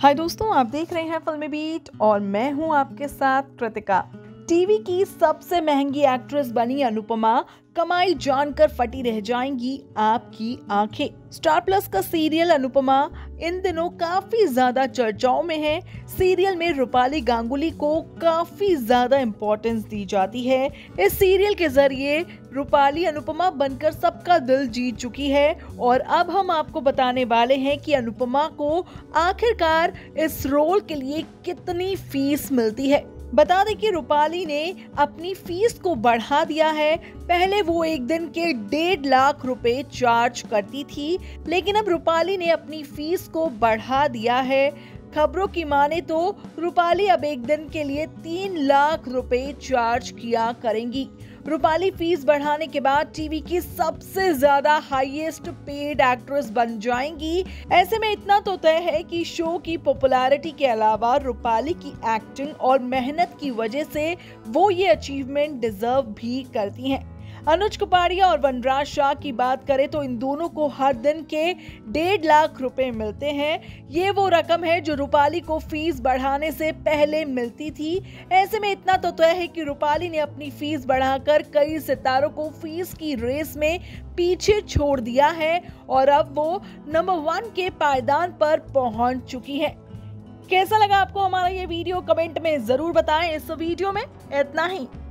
हाय दोस्तों, आप देख रहे हैं फिल्मी बीट और मैं हूं आपके साथ कृतिका। टीवी की सबसे महंगी एक्ट्रेस बनी अनुपमा, कमाई जानकर फटी रह जाएंगी आपकी आंखें। स्टार प्लस का सीरियल अनुपमा इन दिनों काफी ज्यादा चर्चाओं में है। सीरियल में रूपाली गांगुली को काफी ज्यादा इम्पोर्टेंस दी जाती है। इस सीरियल के जरिए रूपाली अनुपमा बनकर सबका दिल जीत चुकी है और अब हम आपको बताने वाले हैं कि अनुपमा को आखिरकार इस रोल के लिए कितनी फीस मिलती है। बता दें कि रूपाली ने अपनी फीस को बढ़ा दिया है। पहले वो एक दिन के 1.5 लाख रुपए चार्ज करती थी, लेकिन अब रूपाली ने अपनी फीस को बढ़ा दिया है। खबरों की माने तो रूपाली अब एक दिन के लिए 3 लाख रुपए चार्ज किया करेंगी। रूपाली फीस बढ़ाने के बाद टीवी की सबसे ज्यादा हाईएस्ट पेड एक्ट्रेस बन जाएंगी। ऐसे में इतना तो तय है कि शो की पॉपुलैरिटी के अलावा रूपाली की एक्टिंग और मेहनत की वजह से वो ये अचीवमेंट डिजर्व भी करती हैं। अनुज कपाड़िया और वनराज शाह की बात करें तो इन दोनों को हर दिन के 1.5 लाख रुपए मिलते हैं। ये वो रकम है जो रूपाली को फीस बढ़ाने से पहले मिलती थी। ऐसे में इतना तो तय है कि रूपाली ने अपनी फीस बढ़ाकर कई सितारों को फीस की रेस में पीछे छोड़ दिया है और अब वो नंबर 1 के पायदान पर पहुंच चुकी है। कैसा लगा आपको हमारा ये वीडियो? कमेंट में जरूर बताएं। इस वीडियो में इतना ही।